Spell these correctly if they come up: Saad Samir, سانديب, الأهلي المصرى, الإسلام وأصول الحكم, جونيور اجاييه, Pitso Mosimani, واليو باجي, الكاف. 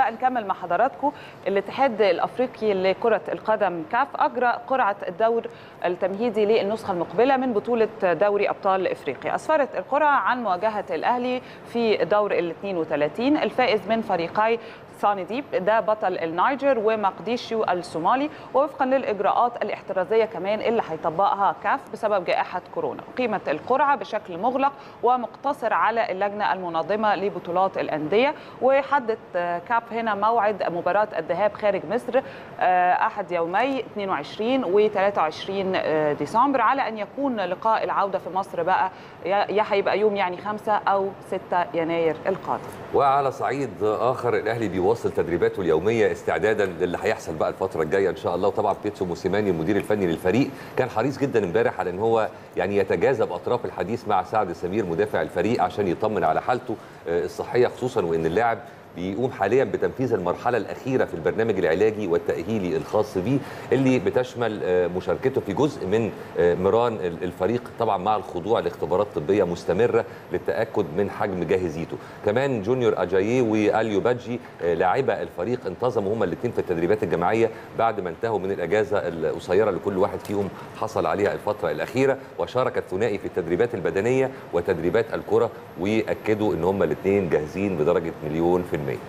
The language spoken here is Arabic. بقى نكمل مع حضراتكم. الاتحاد الافريقي لكره القدم كاف اجرى قرعه الدور التمهيدي للنسخه المقبله من بطوله دوري ابطال افريقيا. اسفرت القرعه عن مواجهه الاهلي في دور ال 32 الفائز من فريقي سانديب ده بطل النيجر ومقديشيو الصومالي، ووفقا للاجراءات الاحترازيه كمان اللي هيطبقها كاف بسبب جائحه كورونا. قيمه القرعه بشكل مغلق ومقتصر على اللجنه المنظمه لبطولات الانديه، وحدد كاف هنا موعد مباراه الذهاب خارج مصر احد يومي 22 و 23 ديسمبر، على ان يكون لقاء العوده في مصر بقى يا هيبقى يوم 5 او 6 يناير القادم. وعلى صعيد اخر الاهلي بيواصل تدريباته اليوميه استعدادا للي هيحصل بقى الفتره الجايه ان شاء الله. وطبعا بيتسو موسيماني المدير الفني للفريق كان حريص جدا امبارح على ان هو يعني يتجاذب اطراف الحديث مع سعد سمير مدافع الفريق عشان يطمن على حالته الصحيه، خصوصا وان اللاعب بيقوم حاليا بتنفيذ المرحله الاخيره في البرنامج العلاجي والتاهيلي الخاص بيه اللي بتشمل مشاركته في جزء من مران الفريق طبعا مع الخضوع لاختبارات طبيه مستمره للتاكد من حجم جاهزيته. كمان جونيور اجاييه واليو باجي لاعبا الفريق انتظموا هما الاثنين في التدريبات الجماعيه بعد ما انتهوا من الاجازه القصيره اللي كل واحد فيهم حصل عليها الفتره الاخيره، وشارك الثنائي في التدريبات البدنيه وتدريبات الكره واكدوا ان هما الاثنين جاهزين بدرجه مليون في المية.